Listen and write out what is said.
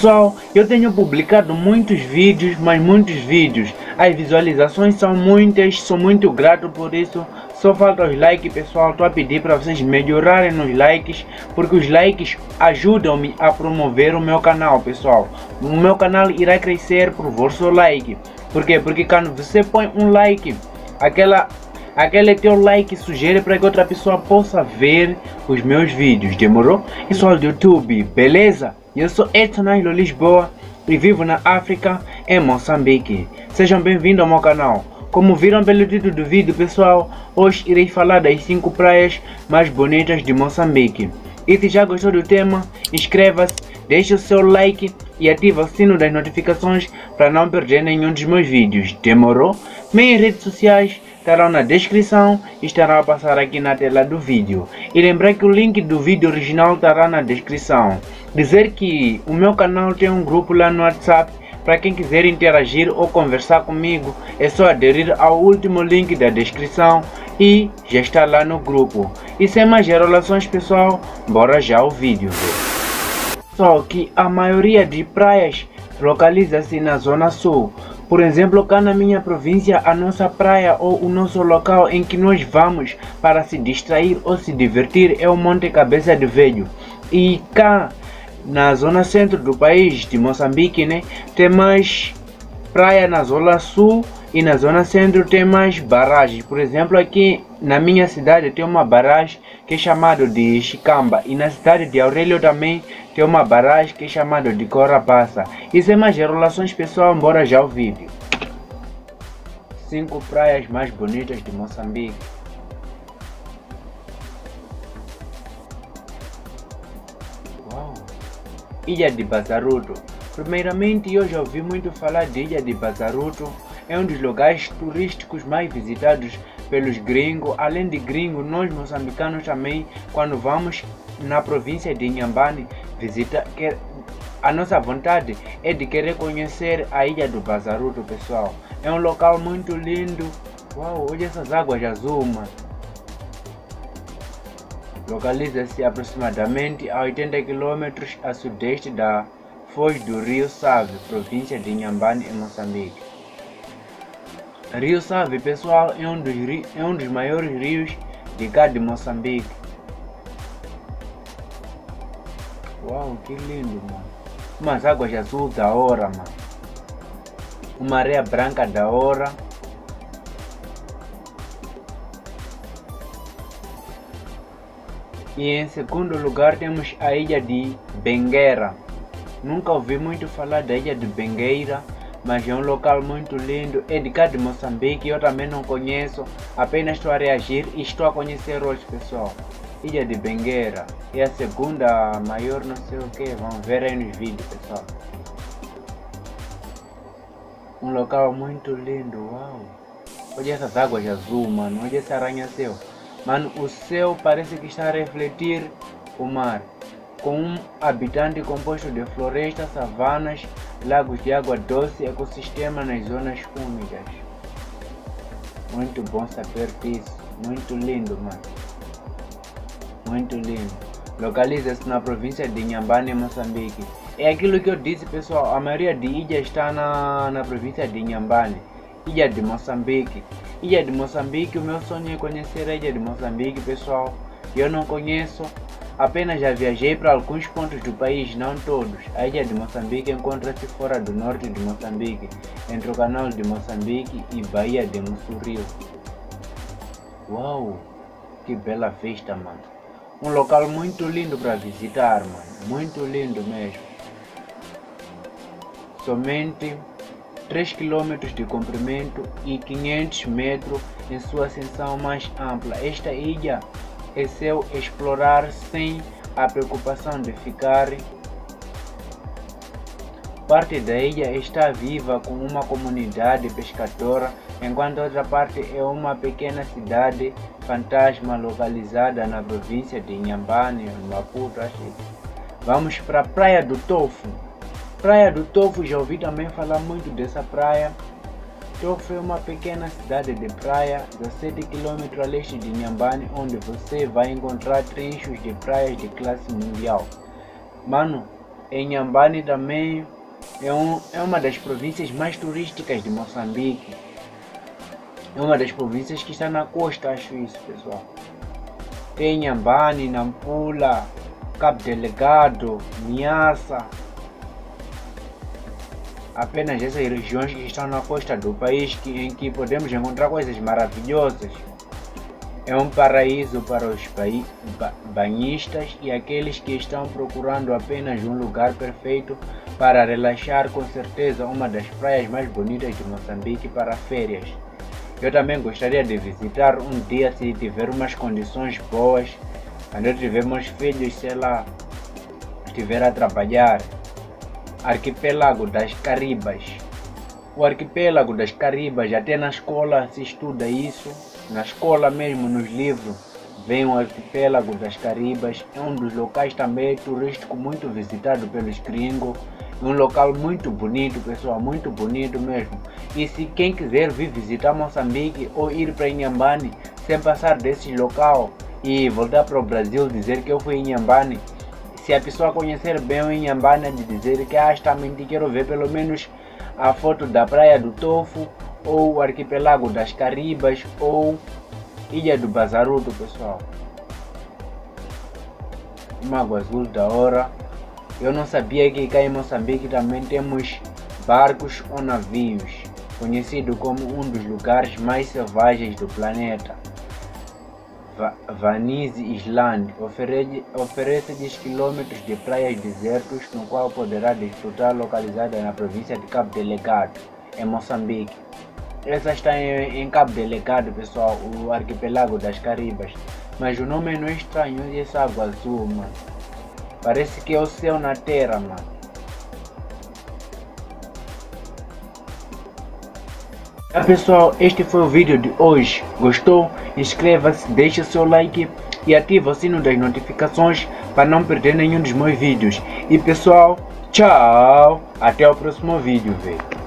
Pessoal, eu tenho publicado muitos vídeos, as visualizações são muitas, sou muito grato por isso. Só falta os likes, pessoal. Estou a pedir para vocês melhorarem nos likes, porque os likes ajudam-me a promover o meu canal, pessoal. O meu canal irá crescer por vosso like. Por quê? Porque quando você põe um like, aquele teu like sugere para que outra pessoa possa ver os meus vídeos, demorou? Isso é do YouTube, beleza? Eu sou Edson Ângelo Lisboa e vivo na África, em Moçambique. Sejam bem-vindos ao meu canal. Como viram pelo título do vídeo, pessoal, hoje irei falar das 5 praias mais bonitas de Moçambique. E se já gostou do tema, inscreva-se, deixe o seu like e ative o sino das notificações para não perder nenhum dos meus vídeos, demorou? Minhas redes sociais estarão na descrição e estarão a passar aqui na tela do vídeo. E lembrar que o link do vídeo original estará na descrição. Dizer que o meu canal tem um grupo lá no WhatsApp. Para quem quiser interagir ou conversar comigo, é só aderir ao último link da descrição e já está lá no grupo. E sem mais enrolações, pessoal, bora já ao vídeo. Só que a maioria de praias localiza-se na zona sul. Por exemplo, cá na minha província, a nossa praia ou o nosso local em que nós vamos para se distrair ou se divertir é o Monte Cabeça de Velho. E cá na zona centro do país de Moçambique, né, tem mais praia na zona sul e na zona centro tem mais barragens. Por exemplo, aqui na minha cidade tem uma barragem que é chamada de Chicamba e na cidade de Aurélio também tem uma barragem que é chamada de Corapassa. E sem mais enrolações, pessoal, bora já o vídeo. 5 praias mais bonitas de Moçambique. Ilha de Bazaruto. Primeiramente, eu já ouvi muito falar de Ilha de Bazaruto. É um dos lugares turísticos mais visitados pelos gringos. Além de gringos, nós moçambicanos também, quando vamos na província de Inhambane, a nossa vontade é de querer conhecer a Ilha do Bazaruto, pessoal. É um local muito lindo. Uau, olha essas águas azuis, mano. Localiza-se aproximadamente a 80 km a sudeste da foz do Rio Save, província de Inhambane, em Moçambique. Rio Save, pessoal, é um dos maiores rios de cá de Moçambique. Uau, que lindo, mano. Umas águas azuis da hora, mano. Uma areia branca da hora. E em segundo lugar temos a Ilha de Benguerra. Nunca ouvi muito falar da Ilha de Benguerra, mas é um local muito lindo. É de cá de Moçambique, eu também não conheço. Apenas estou a reagir e estou a conhecer hoje, pessoal. Ilha de Benguerra é a segunda maior, não sei o que. Vamos ver aí nos vídeos, pessoal. Um local muito lindo, uau. Olha essas águas azul, mano. Olha esse arranha-céu. Mano, o céu parece que está a refletir o mar, com um habitante composto de florestas, savanas, lagos de água doce e ecossistema nas zonas úmidas. Muito bom saber disso, muito lindo, mano, muito lindo. Localiza-se na província de Inhambane, Moçambique. É aquilo que eu disse, pessoal, a maioria de ilhas está na província de Inhambane. Ilha de Moçambique. Ilha de Moçambique, o meu sonho é conhecer a Ilha de Moçambique, pessoal. Eu não conheço, apenas já viajei para alguns pontos do país, não todos. A Ilha de Moçambique encontra-se fora do norte de Moçambique, entre o canal de Moçambique e Baía de Mussurril. Uau, que bela vista, mano. Um local muito lindo para visitar, mano. Muito lindo mesmo. Somente 3 km de comprimento e 500 metros em sua seção mais ampla. Esta ilha é seu explorar sem a preocupação de ficar. Parte da ilha está viva com uma comunidade pescadora, enquanto outra parte é uma pequena cidade fantasma localizada na província de Inhambane, no Maputo. Vamos para a Praia do Tofo. Praia do Tofo, já ouvi também falar muito dessa praia. Tofo é uma pequena cidade de praia, 17 km a leste de Inhambane, onde você vai encontrar trechos de praias de classe mundial. Mano, Inhambane também é uma das províncias mais turísticas de Moçambique. É uma das províncias que está na costa, acho isso, pessoal. Tem Inhambane, Nampula, Cabo Delegado, Minhaça. Apenas essas regiões que estão na costa do país em que podemos encontrar coisas maravilhosas. É um paraíso para os banhistas e aqueles que estão procurando apenas um lugar perfeito para relaxar, com certeza uma das praias mais bonitas de Moçambique para férias. Eu também gostaria de visitar um dia se tiver umas condições boas, quando tivermos filhos, sei lá, estiver a trabalhar. Arquipélago das Quirimbas. O Arquipélago das Quirimbas, até na escola se estuda isso, na escola mesmo, nos livros, vem o Arquipélago das Quirimbas, é um dos locais também turístico muito visitado pelos gringos, um local muito bonito, pessoal, muito bonito mesmo. E se quem quiser vir visitar Moçambique ou ir para Inhambane sem passar desse local e voltar para o Brasil dizer que eu fui em Inhambane, se a pessoa conhecer bem o Inhambane, de dizer que também quero ver pelo menos a foto da Praia do Tofo, ou o Arquipélago das Quirimbas, ou Ilha de Bazaruto, pessoal. Uma água azul da hora. Eu não sabia que cá em Moçambique também temos barcos ou navios, conhecido como um dos lugares mais selvagens do planeta. Vanise Island oferece-lhes quilômetros de praias desertos, no qual poderá desfrutar, localizada na província de Cabo Delegado, em Moçambique. Essa está em Cabo Delegado, pessoal, o Arquipélago das Quirimbas. Mas o nome não é estranho, e essa água azul, mano. Parece que é o céu na terra, mano. Olá pessoal, este foi o vídeo de hoje. Gostou? Inscreva-se, deixe seu like e ative o sino das notificações para não perder nenhum dos meus vídeos. E pessoal, tchau! Até o próximo vídeo, velho.